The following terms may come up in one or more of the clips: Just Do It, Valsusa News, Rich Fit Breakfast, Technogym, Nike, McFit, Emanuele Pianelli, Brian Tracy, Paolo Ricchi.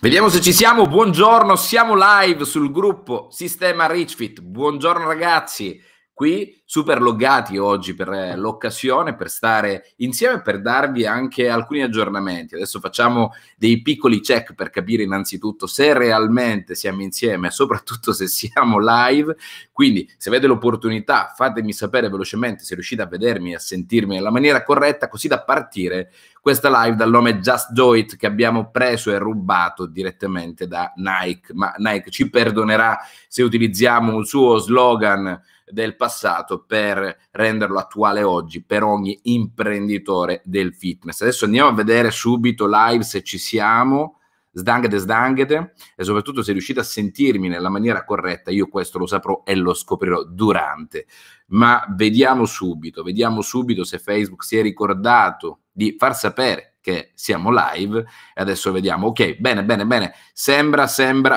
Vediamo se ci siamo. Buongiorno, siamo live sul gruppo Sistema Rich Fit. Buongiorno ragazzi, qui super loggati oggi per l'occasione, per stare insieme, per darvi anche alcuni aggiornamenti. Adesso facciamo dei piccoli check per capire innanzitutto se realmente siamo insieme e soprattutto se siamo live. Quindi se avete l'opportunità fatemi sapere velocemente se riuscite a vedermi e a sentirmi nella maniera corretta, così da partire questa live dal nome Just Do It che abbiamo preso e rubato direttamente da Nike. Ma Nike ci perdonerà se utilizziamo un suo slogan del passato per renderlo attuale oggi per ogni imprenditore del fitness. Adesso andiamo a vedere subito live se ci siamo. Sdanghete e soprattutto se riuscite a sentirmi nella maniera corretta. Io questo lo saprò e lo scoprirò durante, ma vediamo subito se Facebook si è ricordato di far sapere che siamo live. E adesso vediamo. Ok, bene, sembra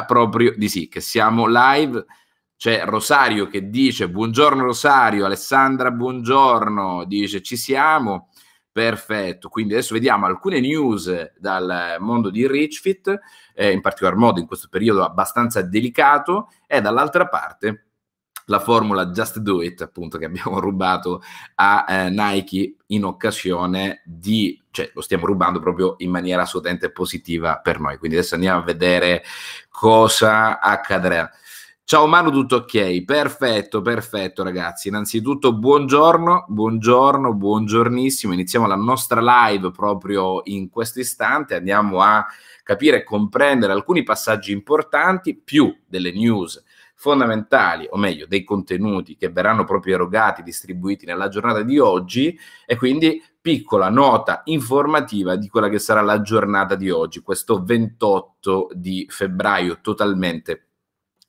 proprio di sì che siamo live. C'è Rosario che dice buongiorno Rosario, Alessandra buongiorno, dice ci siamo, perfetto. Quindi adesso vediamo alcune news dal mondo di Rich Fit, in particolar modo in questo periodo abbastanza delicato, e dall'altra parte la formula Just Do It, appunto, che abbiamo rubato a Nike in occasione di, cioè lo stiamo rubando proprio in maniera assolutamente positiva per noi. Quindi adesso andiamo a vedere cosa accadrà. Ciao Manu, tutto ok? Perfetto ragazzi. Innanzitutto buongiornissimo. Iniziamo la nostra live proprio in questo istante. Andiamo a capire e comprendere alcuni passaggi importanti, più delle news fondamentali, o meglio dei contenuti che verranno proprio erogati, distribuiti nella giornata di oggi, e quindi piccola nota informativa di quella che sarà la giornata di oggi, questo 28 di febbraio, totalmente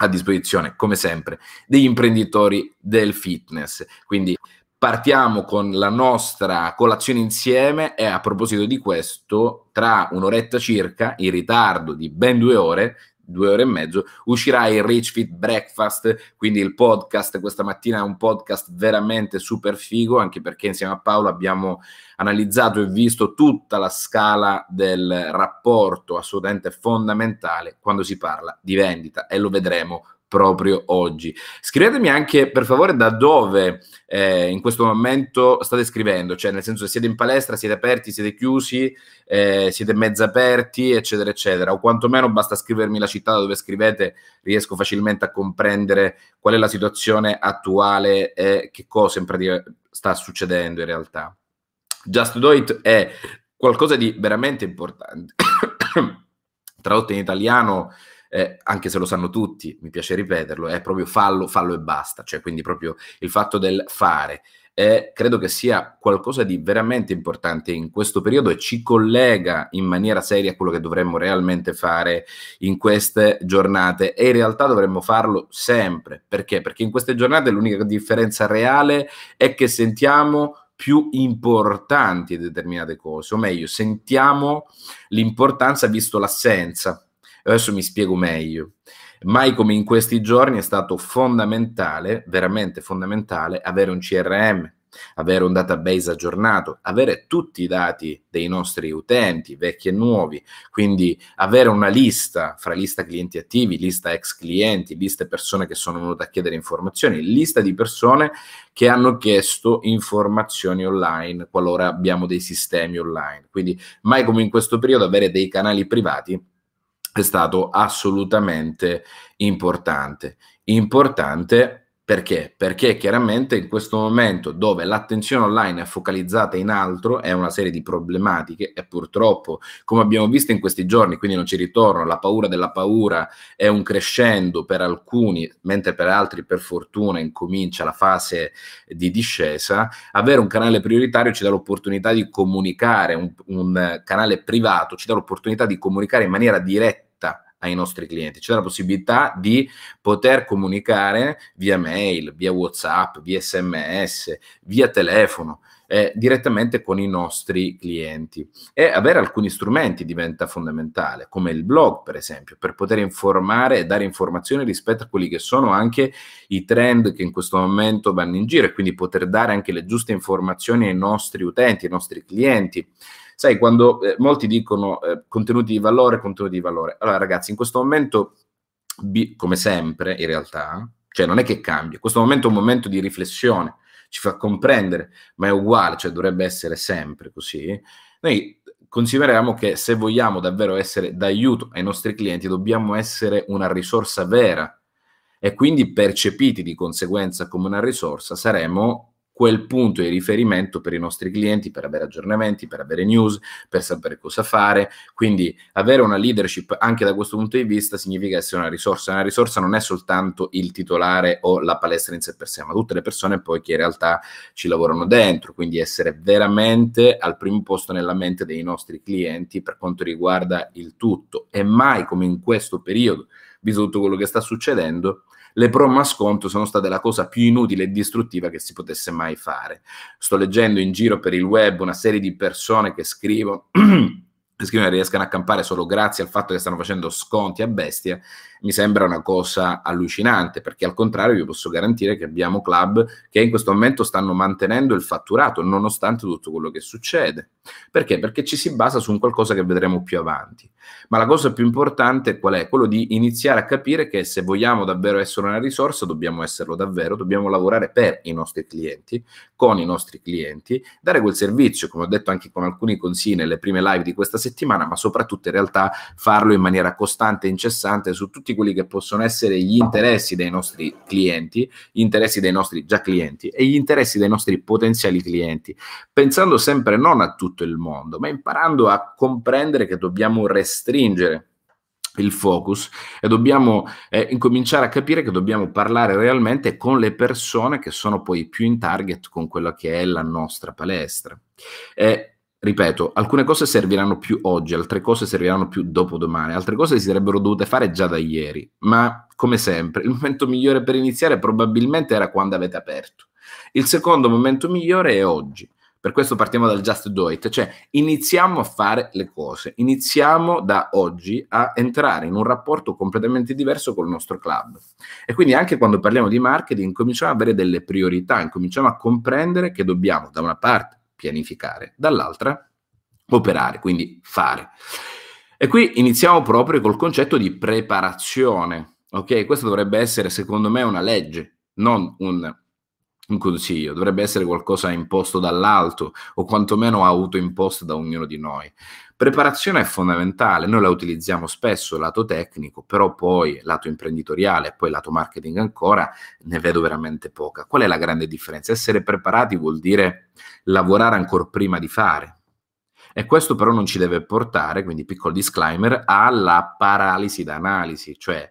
a disposizione, come sempre, degli imprenditori del fitness. Quindi partiamo con la nostra colazione insieme, e a proposito di questo, tra un'oretta circa, in ritardo di ben 2 ore e mezzo, uscirà il Rich Fit Breakfast, quindi il podcast. Questa mattina è un podcast veramente super figo, anche perché insieme a Paolo abbiamo analizzato e visto tutta la scala del rapporto assolutamente fondamentale quando si parla di vendita, e lo vedremo proprio oggi. Scrivetemi anche per favore da dove in questo momento state scrivendo, cioè nel senso se siete in palestra, siete aperti, siete chiusi, siete mezzo aperti, eccetera eccetera, o quantomeno basta scrivermi la città da dove scrivete, riesco facilmente a comprendere qual è la situazione attuale e che cosa in pratica sta succedendo in realtà. Just Do It è qualcosa di veramente importante, tradotto in italiano, anche se lo sanno tutti, mi piace ripeterlo, è proprio fallo e basta, cioè quindi proprio il fatto del fare. Credo che sia qualcosa di veramente importante in questo periodo e ci collega in maniera seria a quello che dovremmo realmente fare in queste giornate, e in realtà dovremmo farlo sempre. Perché? Perché in queste giornate l'unica differenza reale è che sentiamo più importanti determinate cose, o meglio sentiamo l'importanza visto l'assenza. Adesso mi spiego meglio. Mai come in questi giorni è stato fondamentale, veramente fondamentale, avere un CRM, avere un database aggiornato, avere tutti i dati dei nostri utenti, vecchi e nuovi, quindi avere una lista, fra lista clienti attivi, lista ex clienti, lista persone che sono venute a chiedere informazioni, lista di persone che hanno chiesto informazioni online, qualora abbiamo dei sistemi online. Quindi mai come in questo periodo avere dei canali privati è stato assolutamente importante. Perché? Perché chiaramente in questo momento dove l'attenzione online è focalizzata in altro, è una serie di problematiche, e purtroppo, come abbiamo visto in questi giorni, quindi non ci ritorno, la paura della paura è un crescendo per alcuni, mentre per altri, per fortuna, incomincia la fase di discesa. Avere un canale prioritario ci dà l'opportunità di comunicare, un canale privato ci dà l'opportunità di comunicare in maniera diretta ai nostri clienti, c'è la possibilità di poter comunicare via mail, via WhatsApp, via SMS, via telefono, direttamente con i nostri clienti, e avere alcuni strumenti diventa fondamentale, come il blog per esempio, per poter informare e dare informazioni rispetto a quelli che sono anche i trend che in questo momento vanno in giro, e quindi poter dare anche le giuste informazioni ai nostri utenti, ai nostri clienti. Sai, quando molti dicono contenuti di valore, contenuti di valore. Allora ragazzi, in questo momento, come sempre in realtà, cioè non è che cambia, questo momento è un momento di riflessione, ci fa comprendere, ma è uguale, cioè dovrebbe essere sempre così. Noi consideriamo che se vogliamo davvero essere d'aiuto ai nostri clienti, dobbiamo essere una risorsa vera, e quindi percepiti di conseguenza come una risorsa, saremo quel punto di riferimento per i nostri clienti, per avere aggiornamenti, per avere news, per sapere cosa fare. Quindi avere una leadership anche da questo punto di vista significa essere una risorsa. Una risorsa non è soltanto il titolare o la palestra in sé per sé, ma tutte le persone poi che in realtà ci lavorano dentro, quindi essere veramente al primo posto nella mente dei nostri clienti per quanto riguarda il tutto. E mai come in questo periodo, visto tutto quello che sta succedendo, le promo a sconto sono state la cosa più inutile e distruttiva che si potesse mai fare. Sto leggendo in giro per il web una serie di persone che scrivono e riescono a campare solo grazie al fatto che stanno facendo sconti a bestia. Mi sembra una cosa allucinante, perché al contrario vi posso garantire che abbiamo club che in questo momento stanno mantenendo il fatturato nonostante tutto quello che succede. Perché? Perché ci si basa su un qualcosa che vedremo più avanti. Ma la cosa più importante qual è? Quello di iniziare a capire che se vogliamo davvero essere una risorsa, dobbiamo esserlo davvero, dobbiamo lavorare per i nostri clienti, con i nostri clienti, dare quel servizio, come ho detto anche con alcuni consigli nelle prime live di questa settimana, ma soprattutto in realtà farlo in maniera costante e incessante su tutti quelli che possono essere gli interessi dei nostri clienti, gli interessi dei nostri già clienti e gli interessi dei nostri potenziali clienti, pensando sempre non a tutto il mondo, ma imparando a comprendere che dobbiamo restringere il focus e dobbiamo incominciare a capire che dobbiamo parlare realmente con le persone che sono poi più in target con quella che è la nostra palestra. Ripeto, alcune cose serviranno più oggi, altre cose serviranno più dopodomani, altre cose si sarebbero dovute fare già da ieri, ma come sempre il momento migliore per iniziare probabilmente era quando avete aperto. Il secondo momento migliore è oggi. Per questo partiamo dal Just Do It, cioè iniziamo a fare le cose, iniziamo da oggi a entrare in un rapporto completamente diverso col nostro club. E quindi anche quando parliamo di marketing cominciamo ad avere delle priorità, cominciamo a comprendere che dobbiamo da una parte pianificare, dall'altra operare, quindi fare. E qui iniziamo proprio col concetto di preparazione, ok? Questo dovrebbe essere, secondo me, una legge, non un consiglio, dovrebbe essere qualcosa imposto dall'alto o quantomeno autoimposto da ognuno di noi. Preparazione è fondamentale, noi la utilizziamo spesso lato tecnico, però poi lato imprenditoriale e poi lato marketing ancora ne vedo veramente poca. Qual è la grande differenza? Essere preparati vuol dire lavorare ancora prima di fare. E questo però non ci deve portare, quindi piccolo disclaimer, alla paralisi da analisi, cioè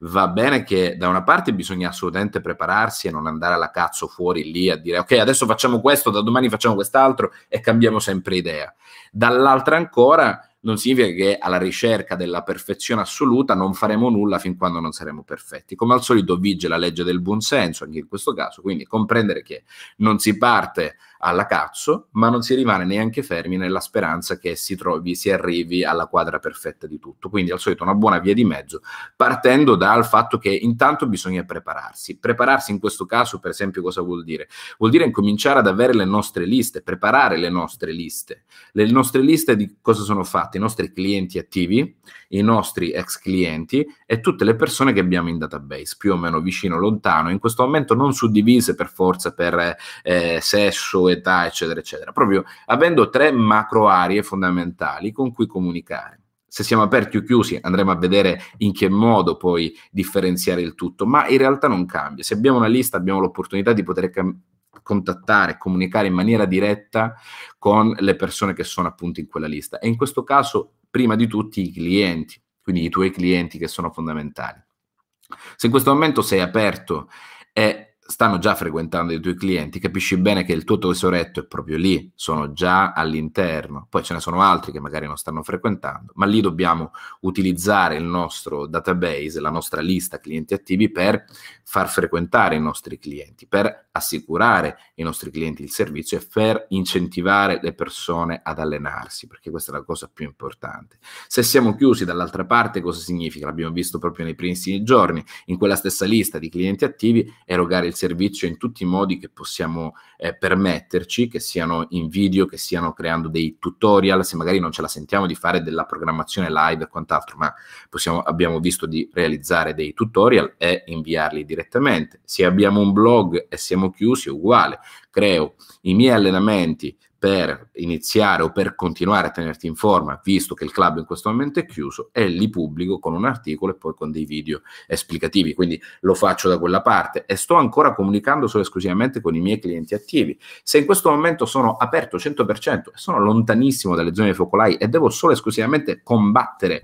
va bene che da una parte bisogna assolutamente prepararsi e non andare alla cazzo fuori lì a dire ok, adesso facciamo questo, da domani facciamo quest'altro e cambiamo sempre idea. Dall'altra ancora non significa che alla ricerca della perfezione assoluta non faremo nulla fin quando non saremo perfetti. Come al solito vige la legge del buonsenso anche in questo caso, quindi comprendere che non si parte alla cazzo, ma non si rimane neanche fermi nella speranza che si arrivi alla quadra perfetta di tutto. Quindi al solito una buona via di mezzo, partendo dal fatto che intanto bisogna prepararsi. Prepararsi in questo caso, per esempio, cosa vuol dire? Vuol dire incominciare ad avere le nostre liste, preparare le nostre liste. Le nostre liste di cosa sono fatte? I nostri clienti attivi, i nostri ex clienti e tutte le persone che abbiamo in database, più o meno vicino, lontano, in questo momento non suddivise per forza per sesso, età, eccetera, eccetera, proprio avendo tre macro aree fondamentali con cui comunicare. Se siamo aperti o chiusi andremo a vedere in che modo poi differenziare il tutto, ma in realtà non cambia. Se abbiamo una lista abbiamo l'opportunità di poter contattare, comunicare in maniera diretta con le persone che sono appunto in quella lista e in questo caso prima di tutti i clienti, quindi i tuoi clienti che sono fondamentali. Se in questo momento sei aperto e stanno già frequentando i tuoi clienti, capisci bene che il tuo tesoretto è proprio lì, sono già all'interno. Poi ce ne sono altri che magari non stanno frequentando, ma lì dobbiamo utilizzare il nostro database, la nostra lista clienti attivi, per far frequentare i nostri clienti, per assicurare ai nostri clienti il servizio e per incentivare le persone ad allenarsi, perché questa è la cosa più importante. Se siamo chiusi dall'altra parte, cosa significa? L'abbiamo visto proprio nei primissimi giorni, in quella stessa lista di clienti attivi erogare il servizio in tutti i modi che possiamo permetterci, che siano in video, che siano creando dei tutorial, se magari non ce la sentiamo di fare della programmazione live e quant'altro, ma abbiamo visto di realizzare dei tutorial e inviarli direttamente. Se abbiamo un blog e siamo chiusi, è uguale, creo i miei allenamenti per iniziare o per continuare a tenerti in forma, visto che il club in questo momento è chiuso, e li pubblico con un articolo e poi con dei video esplicativi, quindi lo faccio da quella parte e sto ancora comunicando solo esclusivamente con i miei clienti attivi. Se in questo momento sono aperto 100% e sono lontanissimo dalle zone focolai e devo solo esclusivamente combattere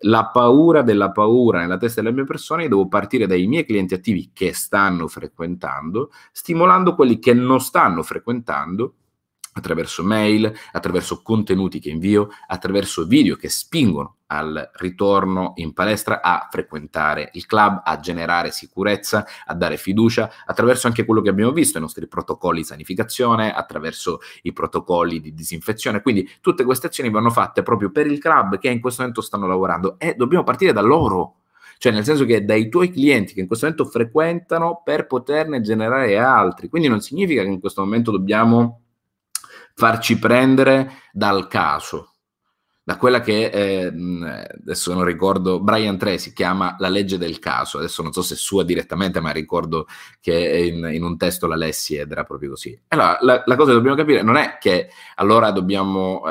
la paura della paura nella testa delle mie persone, io devo partire dai miei clienti attivi che stanno frequentando, stimolando quelli che non stanno frequentando, attraverso mail, attraverso contenuti che invio, attraverso video che spingono al ritorno in palestra, a frequentare il club, a generare sicurezza, a dare fiducia, attraverso anche quello che abbiamo visto, i nostri protocolli di sanificazione, attraverso i protocolli di disinfezione. Quindi tutte queste azioni vanno fatte proprio per il club che in questo momento stanno lavorando, e dobbiamo partire da loro. Cioè, nel senso che dai tuoi clienti che in questo momento frequentano, per poterne generare altri. Quindi non significa che in questo momento dobbiamo farci prendere dal caso, da quella che adesso non ricordo, Brian Tracy chiama la legge del caso. Adesso non so se è sua direttamente, ma ricordo che in un testo la lessi ed era proprio così. Allora, la cosa che dobbiamo capire non è che allora dobbiamo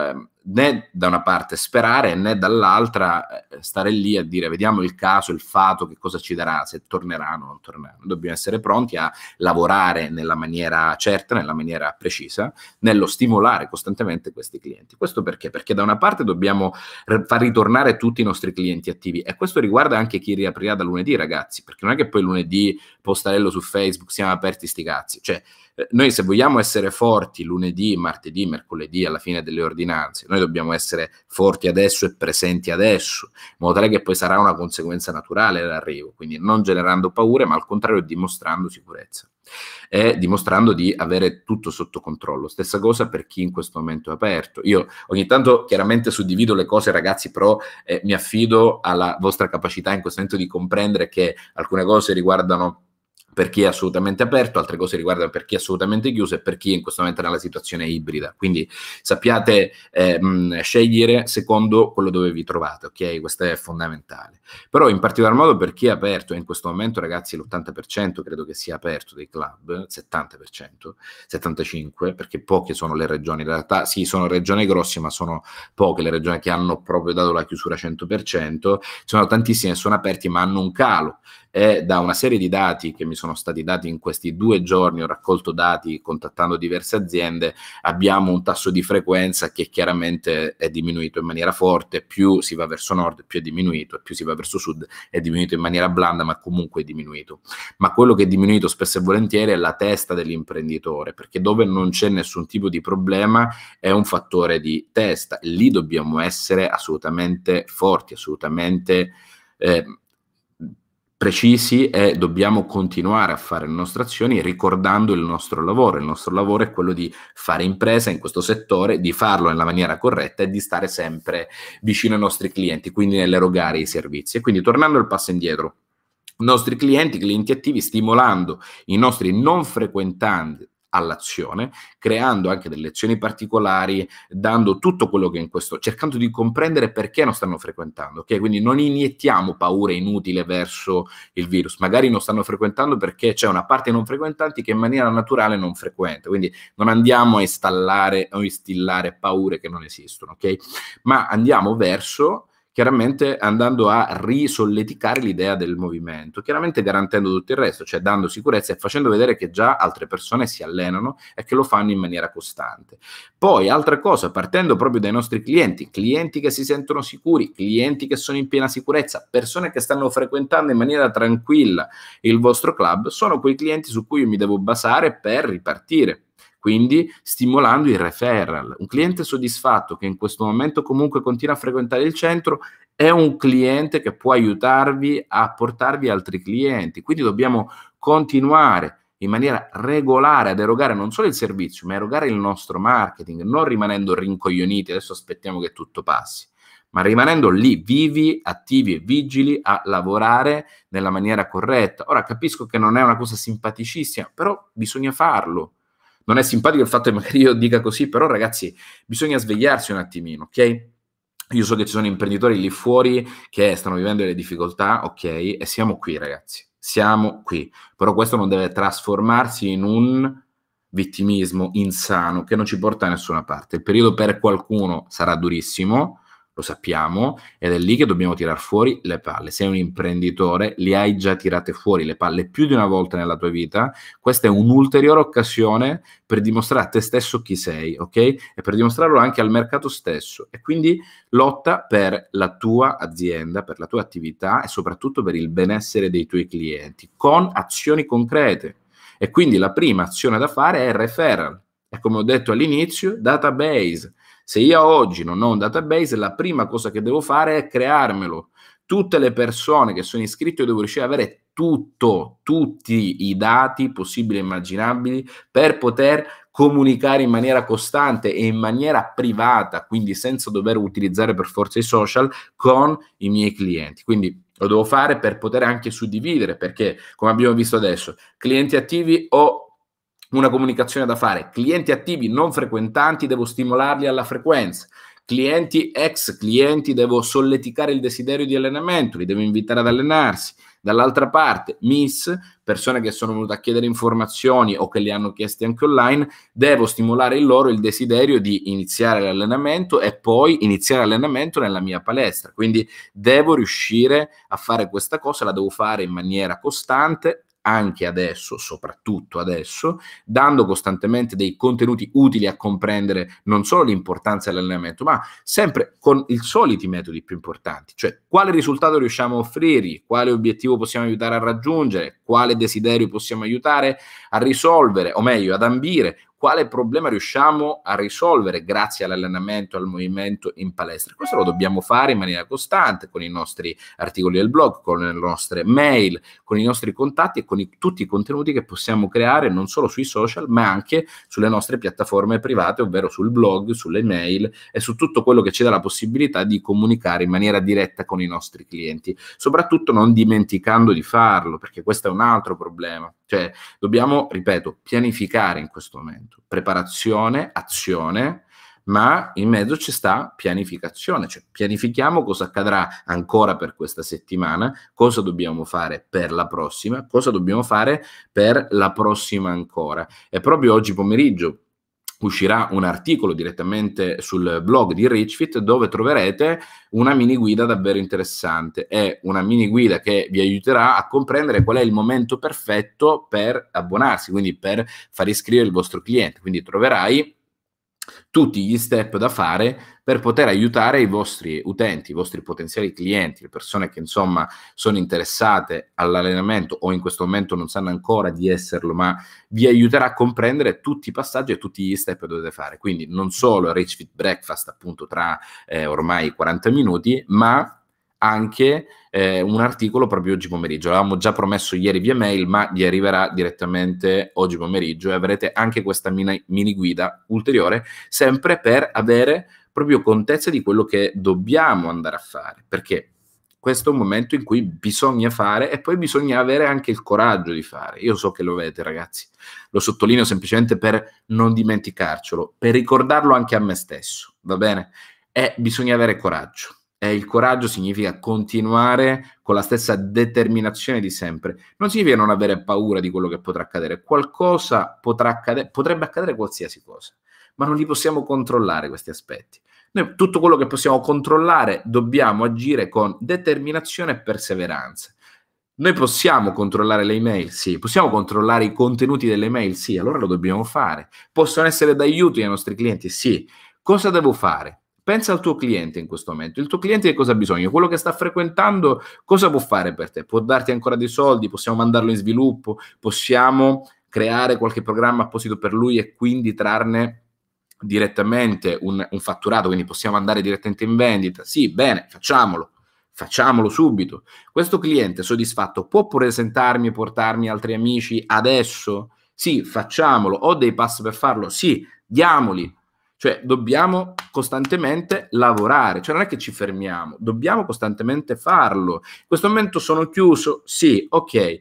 né da una parte sperare, né dall'altra stare lì a dire vediamo il caso, il fato, che cosa ci darà, se torneranno o non torneranno. Dobbiamo essere pronti a lavorare nella maniera certa, nella maniera precisa, nello stimolare costantemente questi clienti. Questo perché? Perché da una parte dobbiamo far ritornare tutti i nostri clienti attivi, e questo riguarda anche chi riaprirà da lunedì, ragazzi, perché non è che poi lunedì postarello su Facebook, siamo aperti sti cazzi. Cioè, noi se vogliamo essere forti lunedì, martedì, mercoledì, alla fine delle ordinanze, noi dobbiamo essere forti adesso e presenti adesso, in modo tale che poi sarà una conseguenza naturale l'arrivo, quindi non generando paure, ma al contrario dimostrando sicurezza e dimostrando di avere tutto sotto controllo. Stessa cosa per chi in questo momento è aperto. Io ogni tanto chiaramente suddivido le cose, ragazzi, però mi affido alla vostra capacità in questo momento di comprendere che alcune cose riguardano per chi è assolutamente aperto, altre cose riguardano per chi è assolutamente chiuso e per chi in questo momento è nella situazione ibrida. Quindi sappiate scegliere secondo quello dove vi trovate, ok? Questo è fondamentale. Però in particolar modo per chi è aperto, e in questo momento, ragazzi, l'80% credo che sia aperto dei club, 70%, 75%, perché poche sono le regioni. In realtà sì, sono regioni grosse, ma sono poche le regioni che hanno proprio dato la chiusura 100%. Ci sono tantissime che sono aperti ma hanno un calo. E da una serie di dati che mi sono stati dati in questi 2 giorni, ho raccolto dati contattando diverse aziende, abbiamo un tasso di frequenza che chiaramente è diminuito in maniera forte, più si va verso nord più è diminuito, più si va verso sud è diminuito in maniera blanda, ma comunque è diminuito. Ma quello che è diminuito spesso e volentieri è la testa dell'imprenditore, perché dove non c'è nessun tipo di problema è un fattore di testa, e lì dobbiamo essere assolutamente forti, assolutamente precisi, e dobbiamo continuare a fare le nostre azioni ricordando il nostro lavoro. Il nostro lavoro è quello di fare impresa in questo settore, di farlo nella maniera corretta e di stare sempre vicino ai nostri clienti, quindi nell'erogare i servizi. E quindi, tornando al passo indietro, i nostri clienti attivi, stimolando i nostri non frequentanti all'azione, creando anche delle azioni particolari, dando tutto quello che cercando di comprendere perché non stanno frequentando, ok? Quindi non iniettiamo paure inutili verso il virus. Magari non stanno frequentando perché c'è una parte non frequentanti che in maniera naturale non frequenta, quindi non andiamo a installare o instillare paure che non esistono, ok? Ma andiamo verso chiaramente andando a risolleticare l'idea del movimento, chiaramente garantendo tutto il resto, cioè dando sicurezza e facendo vedere che già altre persone si allenano e che lo fanno in maniera costante. Poi, altra cosa, partendo proprio dai nostri clienti, clienti che si sentono sicuri, clienti che sono in piena sicurezza, persone che stanno frequentando in maniera tranquilla il vostro club, sono quei clienti su cui io mi devo basare per ripartire. Quindi stimolando il referral. Un cliente soddisfatto che in questo momento comunque continua a frequentare il centro è un cliente che può aiutarvi a portarvi altri clienti. Quindi dobbiamo continuare in maniera regolare ad erogare non solo il servizio, ma erogare il nostro marketing, non rimanendo rincoglioniti, adesso aspettiamo che tutto passi, ma rimanendo lì vivi, attivi e vigili a lavorare nella maniera corretta. Ora capisco che non è una cosa simpaticissima, però bisogna farlo. Non è simpatico il fatto che magari io dica così, però ragazzi bisogna svegliarsi un attimino, ok? Io so che ci sono imprenditori lì fuori che stanno vivendo delle difficoltà, ok? E siamo qui ragazzi, siamo qui. Però questo non deve trasformarsi in un vittimismo insano che non ci porta da nessuna parte. Il periodo per qualcuno sarà durissimo, lo sappiamo, ed è lì che dobbiamo tirar fuori le palle. Sei un imprenditore, li hai già tirate fuori le palle più di una volta nella tua vita, questa è un'ulteriore occasione per dimostrare a te stesso chi sei, ok? E per dimostrarlo anche al mercato stesso. E quindi lotta per la tua azienda, per la tua attività e soprattutto per il benessere dei tuoi clienti, con azioni concrete. E quindi la prima azione da fare è il referral. E come ho detto all'inizio, database. Se io oggi non ho un database, la prima cosa che devo fare è crearmelo. Tutte le persone che sono iscritte io devo riuscire ad avere tutti i dati possibili e immaginabili per poter comunicare in maniera costante e in maniera privata, quindi senza dover utilizzare per forza i social, con i miei clienti. Quindi lo devo fare per poter anche suddividere, perché come abbiamo visto adesso, clienti attivi o una comunicazione da fare, clienti attivi non frequentanti devo stimolarli alla frequenza, clienti ex clienti devo solleticare il desiderio di allenamento, li devo invitare ad allenarsi, dall'altra parte miss, persone che sono venute a chiedere informazioni o che le hanno chieste anche online, devo stimolare in loro il desiderio di iniziare l'allenamento e poi iniziare l'allenamento nella mia palestra, quindi devo riuscire a fare questa cosa, la devo fare in maniera costante anche adesso, soprattutto adesso, dando costantemente dei contenuti utili a comprendere non solo l'importanza dell'allenamento, ma sempre con i soliti metodi più importanti, cioè quale risultato riusciamo a offrirgli, quale obiettivo possiamo aiutare a raggiungere, quale desiderio possiamo aiutare a risolvere, o meglio, ad ambire, quale problema riusciamo a risolvere grazie all'allenamento, al movimento in palestra. Questo lo dobbiamo fare in maniera costante con i nostri articoli del blog, con le nostre mail, con i nostri contatti e con tutti i contenuti che possiamo creare non solo sui social ma anche sulle nostre piattaforme private, ovvero sul blog, sulle mail e su tutto quello che ci dà la possibilità di comunicare in maniera diretta con i nostri clienti, soprattutto non dimenticando di farlo, perché questo è un altro problema. Cioè dobbiamo, ripeto, pianificare in questo momento, preparazione, azione, ma in mezzo ci sta pianificazione, cioè pianifichiamo cosa accadrà ancora per questa settimana, cosa dobbiamo fare per la prossima, cosa dobbiamo fare per la prossima ancora. E proprio oggi pomeriggio uscirà un articolo direttamente sul blog di Rich Fit dove troverete una mini guida davvero interessante. È una mini guida che vi aiuterà a comprendere qual è il momento perfetto per abbonarsi, quindi per far iscrivere il vostro cliente. Quindi troverai tutti gli step da fare per poter aiutare i vostri utenti, i vostri potenziali clienti, le persone che insomma sono interessate all'allenamento o in questo momento non sanno ancora di esserlo, ma vi aiuterà a comprendere tutti i passaggi e tutti gli step che dovete fare. Quindi non solo Rich Fit Breakfast appunto tra ormai 40 minuti, ma anche un articolo proprio oggi pomeriggio. L'avevamo già promesso ieri via mail, ma vi arriverà direttamente oggi pomeriggio e avrete anche questa mini guida ulteriore, sempre per avere proprio contezza di quello che dobbiamo andare a fare, perché questo è un momento in cui bisogna fare e poi bisogna avere anche il coraggio di fare. Io so che lo avete ragazzi, lo sottolineo semplicemente per non dimenticarcelo, per ricordarlo anche a me stesso, va bene? E bisogna avere coraggio. Il coraggio significa continuare con la stessa determinazione di sempre. Non significa non avere paura di quello che potrà accadere. Qualcosa potrà accadere, potrebbe accadere qualsiasi cosa, ma non li possiamo controllare questi aspetti. Noi tutto quello che possiamo controllare dobbiamo agire con determinazione e perseveranza. Noi possiamo controllare le email? Sì. Possiamo controllare i contenuti delle email? Sì. Allora lo dobbiamo fare. Possono essere d'aiuto ai nostri clienti? Sì. Cosa devo fare? Pensa al tuo cliente in questo momento. Il tuo cliente che cosa ha bisogno? Quello che sta frequentando cosa può fare per te? Può darti ancora dei soldi? Possiamo mandarlo in sviluppo? Possiamo creare qualche programma apposito per lui e quindi trarne direttamente un fatturato? Quindi possiamo andare direttamente in vendita? Sì, bene, facciamolo. Facciamolo subito. Questo cliente soddisfatto può presentarmi e portarmi altri amici adesso? Sì, facciamolo. Ho dei pass per farlo? Sì, diamoli. Cioè, dobbiamo costantemente lavorare. Cioè, non è che ci fermiamo. Dobbiamo costantemente farlo. In questo momento sono chiuso? Sì, ok.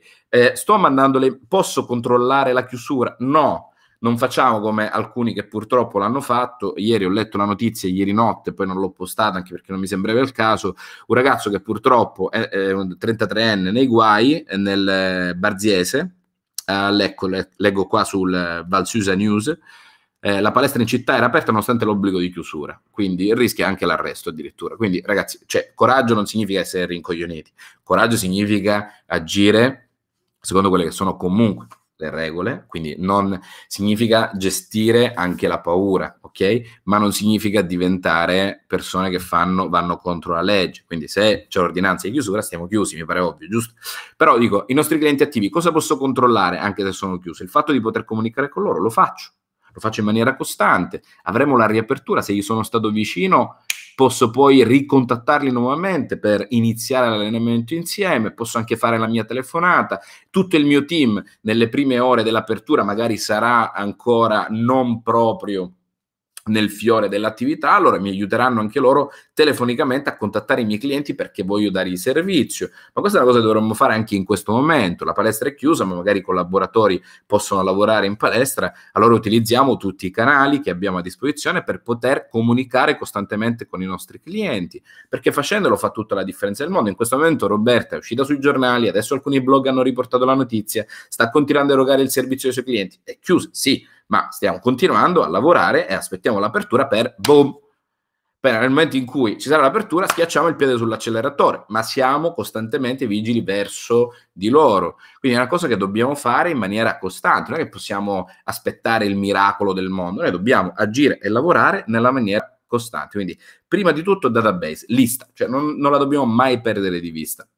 Sto mandando le... Posso controllare la chiusura? No. Non facciamo come alcuni che purtroppo l'hanno fatto. Ieri ho letto la notizia, ieri notte, poi non l'ho postata anche perché non mi sembrava il caso, un ragazzo che purtroppo è un 33enne nei guai, nel Barziese, leggo qua sul Valsusa News, la palestra in città era aperta nonostante l'obbligo di chiusura, quindi rischia anche l'arresto addirittura. Quindi ragazzi, cioè, coraggio non significa essere rincoglioniti, coraggio significa agire secondo quelle che sono comunque le regole, quindi non significa gestire anche la paura, ok? Ma non significa diventare persone che vanno contro la legge. Quindi se c'è l'ordinanza di chiusura stiamo chiusi, mi pare ovvio, giusto? Però dico, i nostri clienti attivi, cosa posso controllare anche se sono chiusi? Il fatto di poter comunicare con loro, lo faccio in maniera costante. Avremo la riapertura, se gli sono stato vicino posso poi ricontattarli nuovamente per iniziare l'allenamento insieme, posso anche fare la mia telefonata, tutto il mio team nelle prime ore dell'apertura magari sarà ancora non proprio nel fiore dell'attività, allora mi aiuteranno anche loro telefonicamente a contattare i miei clienti perché voglio dargli servizio. Ma questa è una cosa che dovremmo fare anche in questo momento. La palestra è chiusa, ma magari i collaboratori possono lavorare in palestra, allora utilizziamo tutti i canali che abbiamo a disposizione per poter comunicare costantemente con i nostri clienti, perché facendolo fa tutta la differenza del mondo. In questo momento Roberta è uscita sui giornali, adesso alcuni blog hanno riportato la notizia, sta continuando a erogare il servizio ai suoi clienti. È chiusa, sì, ma stiamo continuando a lavorare e aspettiamo l'apertura per boom. Nel momento in cui ci sarà l'apertura schiacciamo il piede sull'acceleratore, ma siamo costantemente vigili verso di loro. Quindi è una cosa che dobbiamo fare in maniera costante, non è che possiamo aspettare il miracolo del mondo, noi dobbiamo agire e lavorare nella maniera costante. Quindi prima di tutto database, lista, cioè non la dobbiamo mai perdere di vista.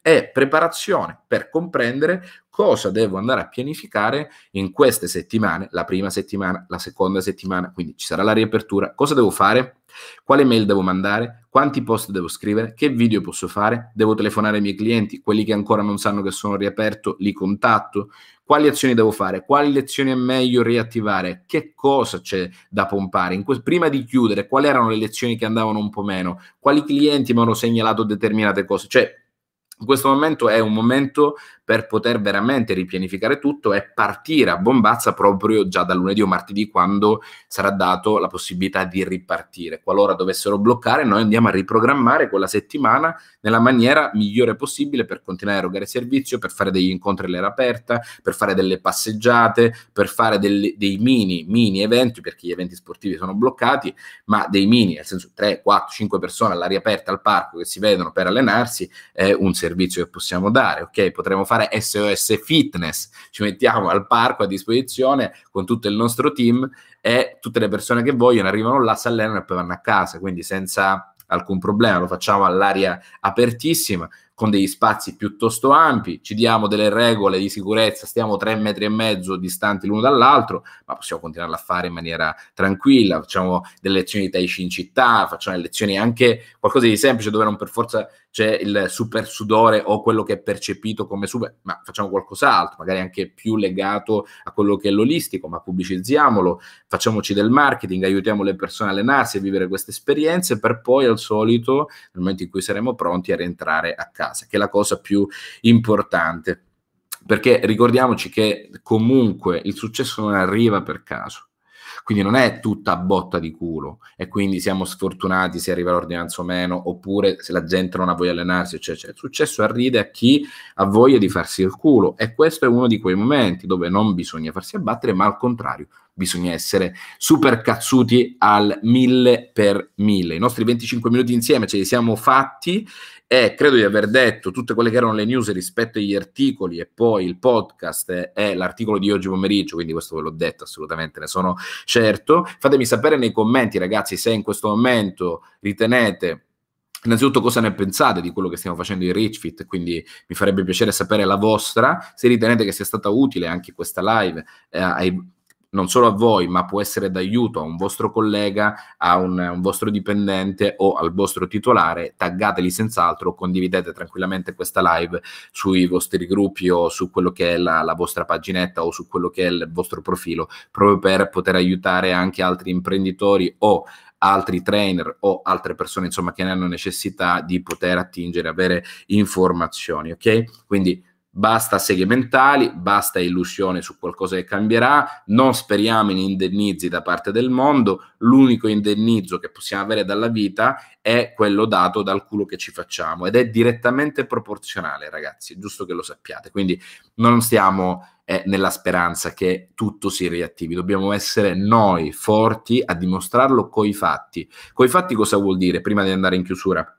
È preparazione per comprendere cosa devo andare a pianificare in queste settimane, la prima settimana, la seconda settimana, quindi ci sarà la riapertura, cosa devo fare, quale mail devo mandare, quanti post devo scrivere, che video posso fare, devo telefonare ai miei clienti, quelli che ancora non sanno che sono riaperto, li contatto, quali azioni devo fare, quali lezioni è meglio riattivare, che cosa c'è da pompare, prima di chiudere, quali erano le lezioni che andavano un po' meno, quali clienti mi hanno segnalato determinate cose, cioè in questo momento è un momento per poter veramente ripianificare tutto e partire a bombazza proprio già da lunedì o martedì, quando sarà dato la possibilità di ripartire. Qualora dovessero bloccare, noi andiamo a riprogrammare quella settimana nella maniera migliore possibile per continuare a erogare servizio, per fare degli incontri all'era aperta, per fare delle passeggiate, per fare dei mini eventi, perché gli eventi sportivi sono bloccati, ma dei mini, nel senso 3, 4, 5 persone all'aria aperta, al parco, che si vedono per allenarsi, è un servizio che possiamo dare, ok? Potremmo fare SOS Fitness, ci mettiamo al parco a disposizione con tutto il nostro team e tutte le persone che vogliono arrivano là, si allenano e poi vanno a casa, quindi senza alcun problema, lo facciamo all'aria apertissima, con degli spazi piuttosto ampi, ci diamo delle regole di sicurezza, stiamo 3,5 metri distanti l'uno dall'altro, ma possiamo continuare a fare in maniera tranquilla, facciamo delle lezioni di Tai Chi in città, facciamo lezioni anche qualcosa di semplice dove non per forza c'è il super sudore o quello che è percepito come super, ma facciamo qualcos'altro, magari anche più legato a quello che è l'olistico, ma pubblicizziamolo, facciamoci del marketing, aiutiamo le persone a allenarsi, a vivere queste esperienze, per poi al solito, nel momento in cui saremo pronti, a rientrare a casa, che è la cosa più importante, perché ricordiamoci che comunque il successo non arriva per caso, quindi non è tutta a botta di culo e quindi siamo sfortunati se arriva l'ordinanza o meno, oppure se la gente non ha voglia di allenarsi, eccetera. Il successo arriva a chi ha voglia di farsi il culo, e questo è uno di quei momenti dove non bisogna farsi abbattere, ma al contrario bisogna essere super cazzuti al 1000 per 1000. I nostri 25 minuti insieme ce li siamo fatti e credo di aver detto tutte quelle che erano le news rispetto agli articoli, e poi il podcast è l'articolo di oggi pomeriggio, quindi questo ve l'ho detto, assolutamente, ne sono certo. Fatemi sapere nei commenti, ragazzi, se in questo momento ritenete, innanzitutto, cosa ne pensate di quello che stiamo facendo in Rich Fit, quindi mi farebbe piacere sapere la vostra, se ritenete che sia stata utile anche questa live, non solo a voi, ma può essere d'aiuto a un vostro collega, a un vostro dipendente o al vostro titolare. Taggateli senz'altro, condividete tranquillamente questa live sui vostri gruppi o su quello che è la vostra paginetta o su quello che è il vostro profilo, proprio per poter aiutare anche altri imprenditori o altri trainer o altre persone, insomma, che ne hanno necessità di poter attingere, avere informazioni, ok? Quindi basta seghe mentali, basta illusione su qualcosa che cambierà, non speriamo in indennizi da parte del mondo. L'unico indennizzo che possiamo avere dalla vita è quello dato dal culo che ci facciamo, ed è direttamente proporzionale, ragazzi, giusto che lo sappiate. Quindi non stiamo nella speranza che tutto si riattivi, dobbiamo essere noi forti a dimostrarlo coi fatti. Coi fatti cosa vuol dire? Prima di andare in chiusura,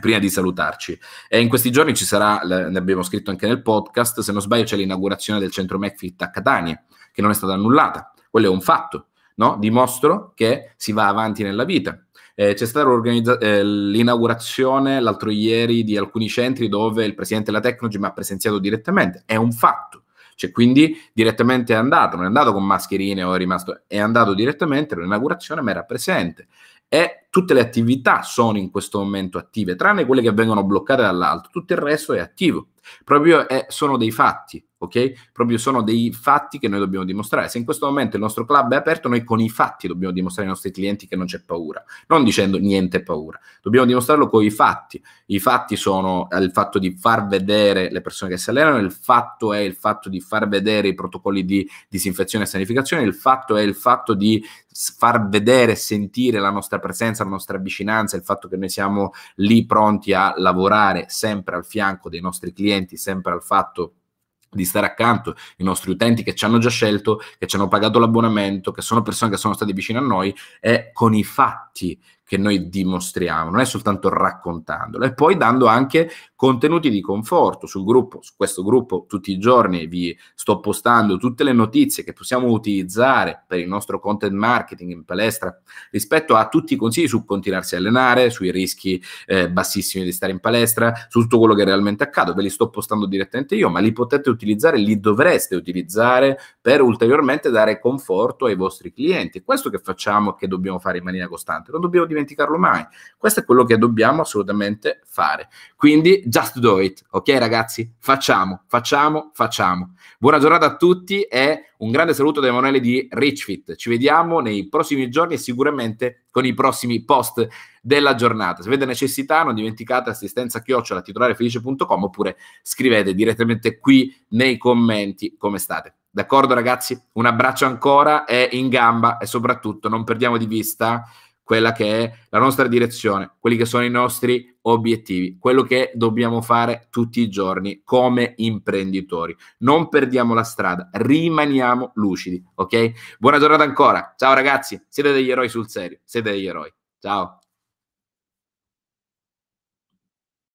prima di salutarci, e in questi giorni ci sarà, ne abbiamo scritto anche nel podcast, se non sbaglio c'è l'inaugurazione del centro McFit a Catania, che non è stata annullata. Quello è un fatto, no? Dimostro che si va avanti nella vita. C'è stata l'inaugurazione l'altro ieri di alcuni centri dove il presidente della Technogym ha presenziato direttamente, è un fatto. Cioè, quindi direttamente è andato, non è andato con mascherine o è rimasto, è andato direttamente all'inaugurazione, ma era presente. E tutte le attività sono in questo momento attive, tranne quelle che vengono bloccate dall'alto, tutto il resto è attivo. Proprio sono dei fatti, ok? Proprio sono dei fatti che noi dobbiamo dimostrare. Se in questo momento il nostro club è aperto, noi con i fatti dobbiamo dimostrare ai nostri clienti che non c'è paura, non dicendo niente paura, dobbiamo dimostrarlo con i fatti. I fatti sono il fatto di far vedere le persone che si allenano, il fatto è il fatto di far vedere i protocolli di disinfezione e sanificazione, il fatto è il fatto di far vedere e sentire la nostra presenza, la nostra vicinanza, il fatto che noi siamo lì pronti a lavorare sempre al fianco dei nostri clienti, sempre al fatto di stare accanto ai nostri utenti che ci hanno già scelto, che ci hanno pagato l'abbonamento, che sono persone che sono state vicine a noi. È con i fatti che noi dimostriamo, non è soltanto raccontandolo, e poi dando anche contenuti di conforto sul gruppo. Su questo gruppo tutti i giorni vi sto postando tutte le notizie che possiamo utilizzare per il nostro content marketing in palestra, rispetto a tutti i consigli su continuarsi a allenare, sui rischi bassissimi di stare in palestra, su tutto quello che realmente accade. Ve li sto postando direttamente io, ma li potete utilizzare, li dovreste utilizzare per ulteriormente dare conforto ai vostri clienti. Questo che facciamo, che dobbiamo fare in maniera costante, non dobbiamo dimenticarlo mai. Questo è quello che dobbiamo assolutamente fare. Quindi just do it, ok ragazzi? Facciamo. Buona giornata a tutti e un grande saluto da Emanuele di Rich Fit. Ci vediamo nei prossimi giorni e sicuramente con i prossimi post della giornata. Se avete necessità, non dimenticate assistenza@titolarefelice.com, oppure scrivete direttamente qui nei commenti come state. D'accordo ragazzi? Un abbraccio ancora e in gamba, e soprattutto non perdiamo di vista quella che è la nostra direzione, quelli che sono i nostri obiettivi, quello che dobbiamo fare tutti i giorni come imprenditori. Non perdiamo la strada, rimaniamo lucidi, ok? Buona giornata ancora, ciao ragazzi, siete degli eroi sul serio, siete degli eroi, ciao!